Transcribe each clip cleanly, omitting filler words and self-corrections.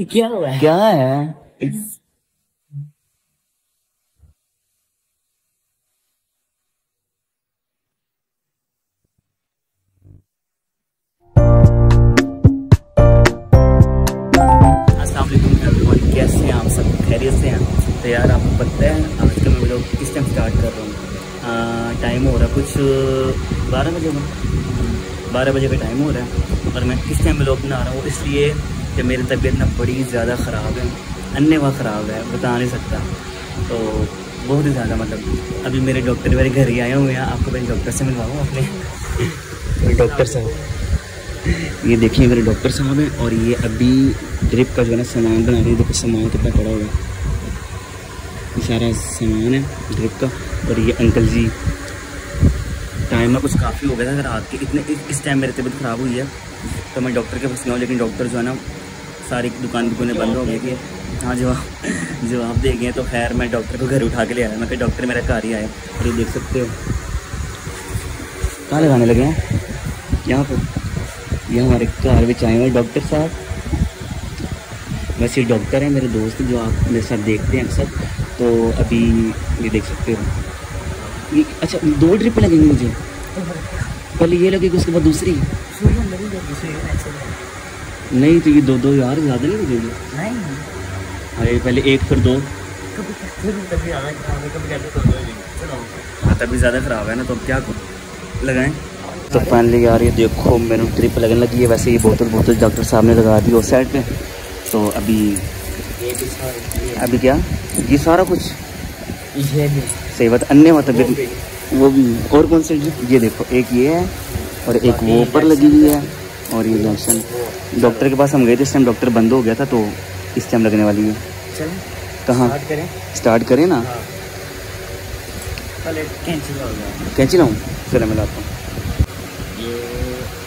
क्या हुआ है? क्या है? अस्सलामुअलैकुम एवरीवन, कैसे हैं आप सब? खैरियत से हैं? तो यार आपको पता है आज का मैं वीडियो किस टाइम स्टार्ट कर रहा हूँ। टाइम हो रहा है कुछ 12 बजे का टाइम हो रहा है और मैं किस टाइम व्लॉग बना रहा हूँ, इसलिए कि मेरी तबीयत ना बड़ी ज़्यादा ख़राब है, अन्य वह ख़राब है, बता नहीं सकता। तो बहुत ही ज़्यादा मतलब अभी मेरे डॉक्टर मेरे घर ही आए हुए हैं। आपको पहले डॉक्टर से मिलवाऊँ अपने डॉक्टर साहब। ये देखिए मेरे डॉक्टर साहब हैं और ये अभी ड्रिप का जो है ना सामान बना रहे हैं। देखो सामान कितना पड़ा होगा, ये सारा सामान है ड्रिप का। और ये अंकल जी, टाइम में कुछ काफ़ी हो गया था रात के, इतने इस टाइम मेरी तबीयत ख़राब हुई है तो मैं डॉक्टर के पास गया हूँ, लेकिन डॉक्टर जो है ना सारी दुकानें बंद हो गई थी। हाँ, जवाब दे गए। तो खैर मैं डॉक्टर को घर उठा के ले आया, मैं कि डॉक्टर मेरा घर ही आया। और ये देख सकते हो कहाँ लगाने लगे हैं, यहाँ पर ये हमारे घर में आए हुए डॉक्टर साहब। वैसे डॉक्टर हैं मेरे दोस्त जो आप मेरे साथ देखते हैं सब। तो अभी ये देख सकते हो ये, अच्छा 2 ड्रिप लगेंगी मुझे, पहले ये लगेगी उसके बाद दूसरी। नहीं तो ये 2-2 यार ज़्यादा नहीं लगेगी। अरे पहले 1 फिर 2। हाँ तभी ज़्यादा ख़राब है ना, तो अब क्या लगाएं। तो फाइनली यार ये देखो मेरे ट्रिप लगने लगी है। वैसे ये बोतल डॉक्टर साहब ने लगा दी उस साइड पे। तो अभी क्या ये सारा कुछ ये सही बात अन्य हुआ तबियत वो भी। और कौन से ये देखो एक ये है और एक वो ऊपर लगी हुई है। और ये इंजेक्शन डॉक्टर के पास हम गए थे, इस टाइम डॉक्टर बंद हो गया था, तो इस टाइम लगने वाली है। कहाँ स्टार्ट करें ना? कैंची लाऊँ? चले मैं लाता हूँ।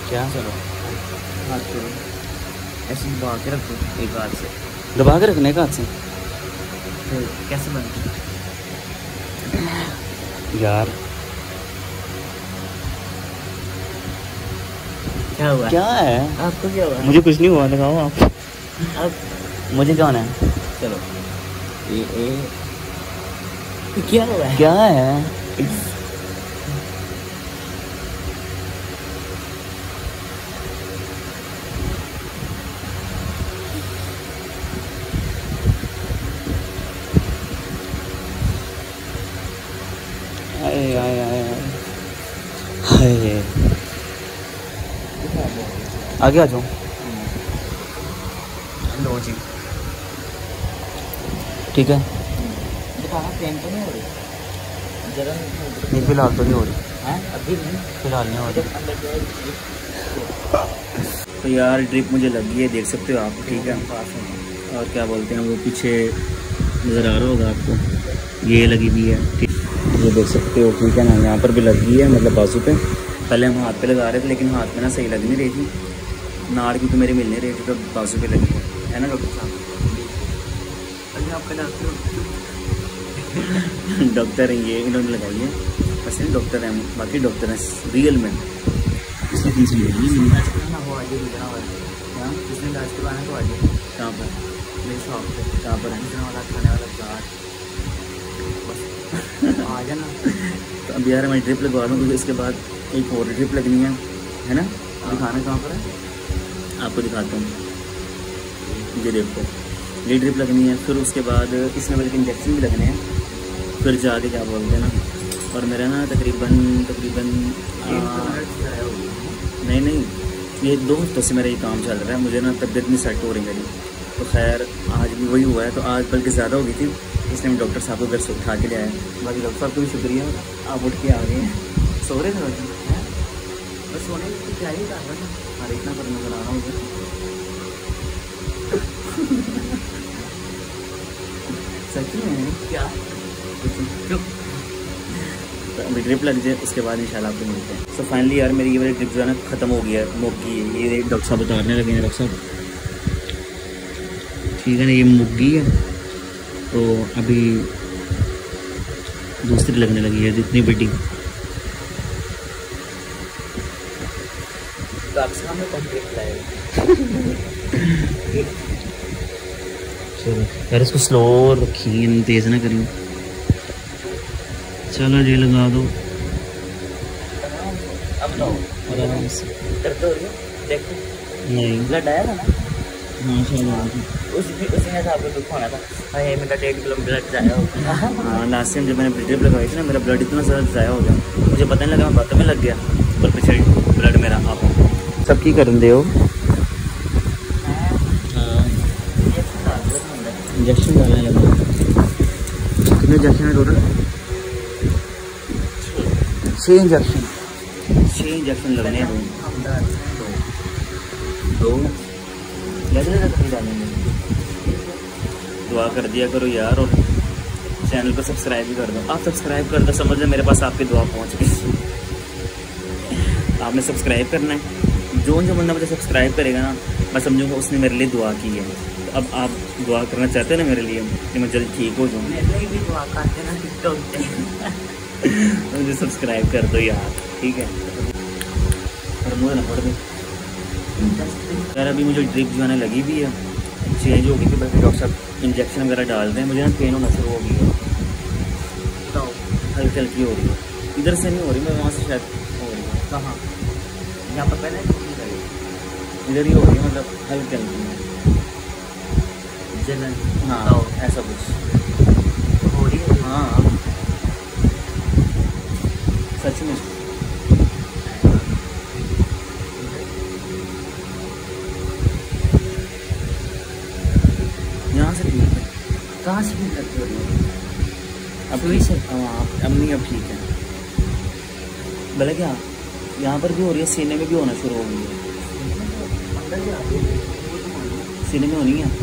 क्या चलो हाथ करो ऐसे दबा के रखो, एक हाथ से दबा के रखने का, हाथ से कैसे बनती यार? क्या हुआ? क्या है आपको? क्या हुआ? मुझे कुछ नहीं हुआ। लगाओ आप मुझे क्या होना है? चलो ये क्या हुआ? क्या है? आगे आ जाओ। लो जी ठीक है। नहीं फिलहाल तो नहीं हो रही है, अभी नहीं, फिलहाल नहीं हो रही। तो यार ड्रिप मुझे लगी है, देख सकते हो आप। ठीक है, और क्या बोलते हैं वो पीछे नज़र आ रहा होगा आपको, ये लगी हुई है, ये देख सकते हो। ठीक है ना, यहाँ पर भी लगी है मतलब बाजू पे। पहले हम हाथ पे लगा रहे थे लेकिन हाथ में ना सही लग नहीं रही थी, नाड़ की तो मेरी मिल नहीं रही थी, तो बाजू पे लगी है ना डॉक्टर साहब? आपका डॉक्टर हैं ये, इन्होंने लगाई है। वैसे डॉक्टर हैं, बाकी डॉक्टर हैं रियल में। कहाँ पर? कहाँ पर है? आ जाना। तो अब यार मैं ट्रिप लगवा रहा हूँ, इसके बाद एक और ट्रिप लगनी है ना? दिखाना कहाँ पर है आपको, दिखाता हूँ। ये देखो ये ट्रिप लगनी है, फिर उसके बाद इसमें मेरे इंजेक्शन भी लगने हैं, फिर जाके क्या बोलते हैं ना। और मेरा ना तकरीबन नहीं, ये 2 हफ्तों से मेरा ये काम चल रहा है, मुझे ना तबीयत नहीं सेट हो रही मेरी। तो खैर आज भी वही हुआ है, तो आज बल्कि ज़्यादा हो गई थी, इसलिए मैं डॉक्टर साहब को घर से उठा के ले आया। बाकी डॉक्टर साहब को भी शुक्रिया, आप उठ के आ गए हैं। सो रहे थे बस, सोने की तैयारी कर रहा था। अरे इतना पर नजर आ रहा हूँ सच में क्या? तो ड्रिप लग जाए उसके बाद इंशाल्लाह आपको मिलते हैं। सो फाइनली यार मेरी ये वाली ड्रिप जो है ना ख़त्म हो गया है, मुक्की है। ये डॉक्टर साहब उतारने लगे हैं डॉक्टर साहब। ठीक है ना, ये मुक्की है। तो अभी दूसरी लगने लगी है जितनी बिटिंग। तो आपसे हमें कंप्लीट लाएगा स्लो यार, इसको स्लो रखिए, तेज़ ना करिए। चलो जी लगा दो आराम से। देखो नहीं ब्लड आया था ना, उसी ने आपको दुख होना था। मेरा 1.5 किलो ब्लड ज़ाया हो गया। हाँ लास्ट टाइम जब मैंने ड्रिप लगवाई थी ना, मेरा ब्लड इतना ज़्यादा ज़ाया हो गया, मुझे पता नहीं लगा, मैं बातों में लग गया और पिछड़ी ब्लड मेरा आप सब की कर दे हो। इंजेक्शन डालने लगा। कितने इंजेक्शन है टोटल? 6 इंजेक्शन लगने हैं। दो लगने तक नहीं डालेंगे। दुआ कर दिया करो यार, और चैनल को सब्सक्राइब भी कर दो। आप सब्सक्राइब कर दो, समझ लो मेरे पास आपकी दुआ पहुंच गई। आपने सब्सक्राइब करना है, जो बंदा मुझे सब्सक्राइब करेगा ना, मैं समझूंगा उसने मेरे लिए दुआ की है। तो अब आप दुआ करना चाहते हो ना मेरे लिए कि मैं जल्द ठीक हो जाऊँ, भी दुआ करते ना टिकटॉक। मुझे सब्सक्राइब कर दो यार, ठीक है। और मुझे ना पड़ गई यार, अभी मुझे ड्रिप जो आने लगी भी है, चेंज हो गई थी। बल्कि डॉक्टर साहब इंजेक्शन वगैरह डाल रहे हैं, मुझे ना पेन होना शुरू हो गई है, हल्की हल्की हो रही है। इधर से नहीं हो रही, मैं वहाँ से शायद हो रही है। कहाँ? यहाँ पर पहले इधर ही हो रही है, मतलब हल्की हल्की जलन। हाँ ऐसा कुछ हो रही है। हाँ सच में यहाँ से ठीक है। कहाँ से ठीक करती हो रही है? अब ठीक है। अब नहीं, अब ठीक है। भले क्या यहाँ पर भी हो रही है, सीने में भी होना शुरू हो गई है। सीने में होनी है?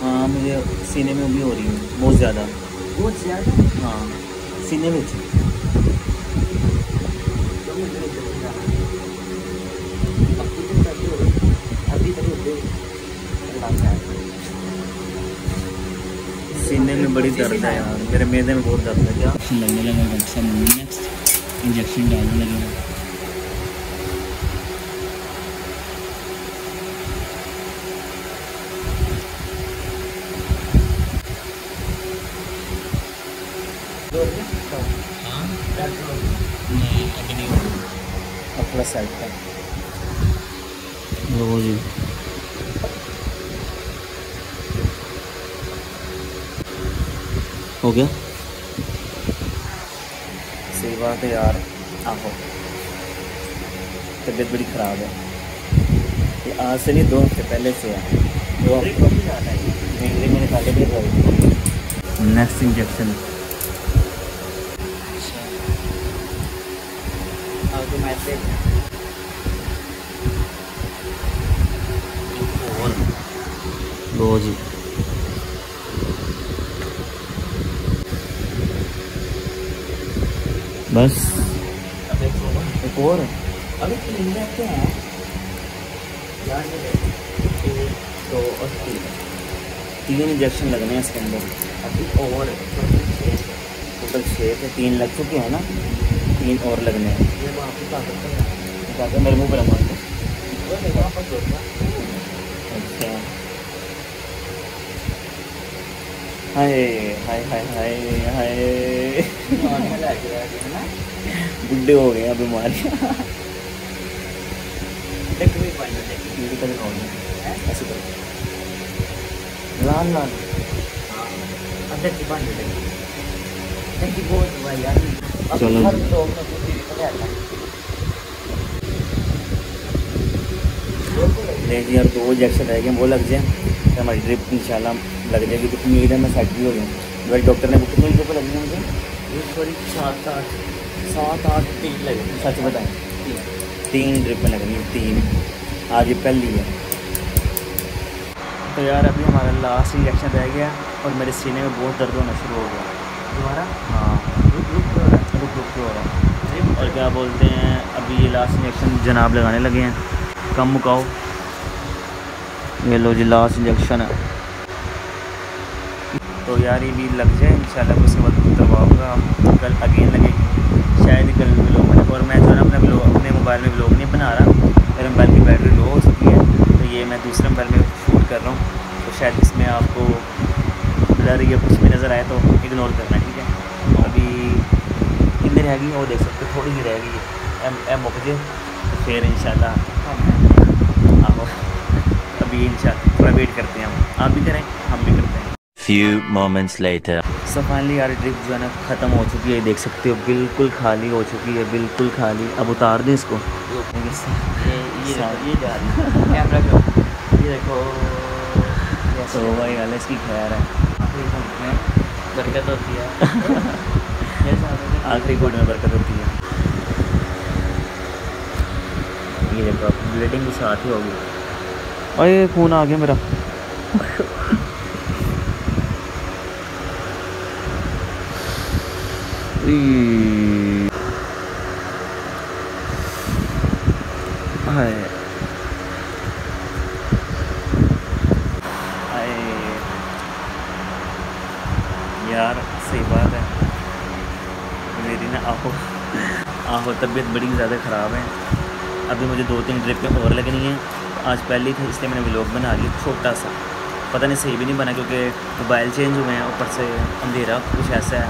हाँ मुझे सीने में भी हो रही है बहुत ज़्यादा, बहुत ज़्यादा। हाँ सीने में बड़ी दर्द है यार, मेरे मैदे में बहुत दर्द है। क्या लगने लगा डॉक्टर साहब? नेक्स्ट इंजेक्शन डालने लगे। साइड का लो जी, हो गया। सही बात है यार, आहो तबीयत बड़ी ख़राब है। ये आज से नहीं 2 हफ्ते पहले से है। 2 हफ्ते मैंने खाली भी भाई। नेक्स्ट इंजेक्शन मैसेज लो जी, बस एक और। अभी तीन रहते हैं यार, तो और 3 इंजेक्शन लगने हैं इसके अंदर। अभी और टोटल 6 से 3 लग चुके हैं ना, 3 और लगने हैं। ये ताकत है मेरे मुँह पर हमारे। हाय हाय हाय हाय हाय, बुढ़े हो गए बीमारी। लाल लाल देखिए यार, 2 इंजेक्शन रह गए, वो लग जाए हमारी ड्रिप इंशाल्लाह लग जाएगी। तो उम्मीद है मैं सेट भी हो जाऊँ। वैसे डॉक्टर ने कितने रुपये को लगने मुझे? ये सॉरी 7-8 3 लगे। सच बताएं, 3 ड्रिप में लगनी है, 3। आज ये पहली है। तो यार अभी हमारा लास्ट इंजेक्शन रह गया और मेरे सीने में बहुत दर्द होना शुरू हो गया दोबारा। हाँ रुक हो रहा है। और क्या बोलते हैं, अभी ये लास्ट इंजेक्शन जनाब लगाने लगे हैं। कम मुकाओ। ये लो जी लास्ट इंजेक्शन है। तो यार ये भी लग जाए इंशाल्लाह, उसके बाद उतरवाऊँगा। कल अगेन लगेगी शायद, कल व्लॉग में। और मैं जो ना अपने मोबाइल में व्लॉग नहीं बना रहा, मेरे मोबाइल की बैटरी लो हो चुकी है, तो ये मैं दूसरे मोबाइल में शूट कर रहा हूँ, तो शायद इसमें आपको ब्लर या कुछ भी नज़र आए तो इग्नोर करना है, ठीक है। अभी इतनी रहेगी और देख सकते थोड़ी ही रहेगी एम ओके, फिर इंशाल्लाह आप अभी इंशाल्लाह थोड़ा वेट करते हैं, हम आप भी करें हम भी करते हैं। Few moments later so finally यार ट्रिप जो है ना ख़त्म हो चुकी है, देख सकते हो बिल्कुल खाली हो चुकी है, बिल्कुल खाली। अब उतार दें इसको, ये कैमरा को ये देखो, तो वही वाला इसकी खैर है बरकत होती है, आखिरी कोड में बरकत होती है। ये देखो आप ब्लीडिंग के साथ ही होगी, और ये खून आ गया मेरा। हाय हाय यार सही बात है, मेरी ना आहो तबीयत बड़ी ज़्यादा ख़राब है। अभी मुझे 2-3 ट्रिपें और लगनी है, आज पहली थी इसलिए मैंने व्लॉग बना लिया छोटा सा, पता नहीं सही भी नहीं बना क्योंकि मोबाइल चेंज हुए हैं, ऊपर से अंधेरा कुछ ऐसा है,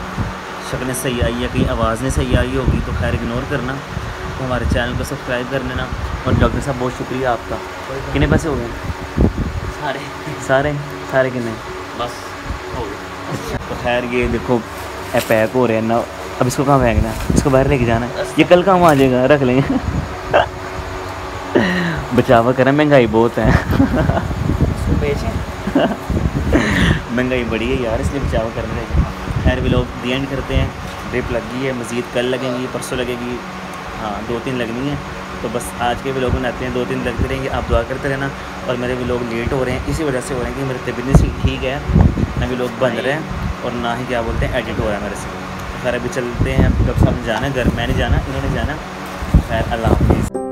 शक्ल सही आई या कहीं आवाज़ नहीं सही आई होगी, तो खैर इग्नोर करना। तो हमारे चैनल को सब्सक्राइब कर लेना, और डॉक्टर साहब बहुत शुक्रिया आपका। कितने पैसे हो गए? सारे सारे सारे कितने? बस हो गए। तो खैर ये देखो पैक हो रहे हैं ना, अब इसको कहाँ फेंकना है? इसको बाहर लेके जाना है, ये कल काम आ जाएगा, रख लेंगे। बचावा करें, महंगाई बहुत है। महंगाई बड़ी है यार, इसलिए बचावा करना चाहिए। खैर व्लॉग दी एंड करते हैं, ड्रिप लगी है, मज़ीद कल लगेंगी, परसों लगेगी, हाँ 2-3 लगनी है। तो बस आज के व्लॉग बनाते हैं, 2-3 लगते रहेंगे, आप दुआ करते रहना। और मेरे व्लॉग लेट हो रहे हैं, इसी वजह से हो रहे हैं कि मेरी तबीयत ठीक है ना, व्लॉग बन रहे हैं और ना ही क्या बोलते हैं एडिट हो रहा है मेरे से। खैर अभी चलते हैं, डॉक्टर साहब जाना है घर, मैंने जाना, इन्होंने जाना। खैर अल्लाह हाफिज़।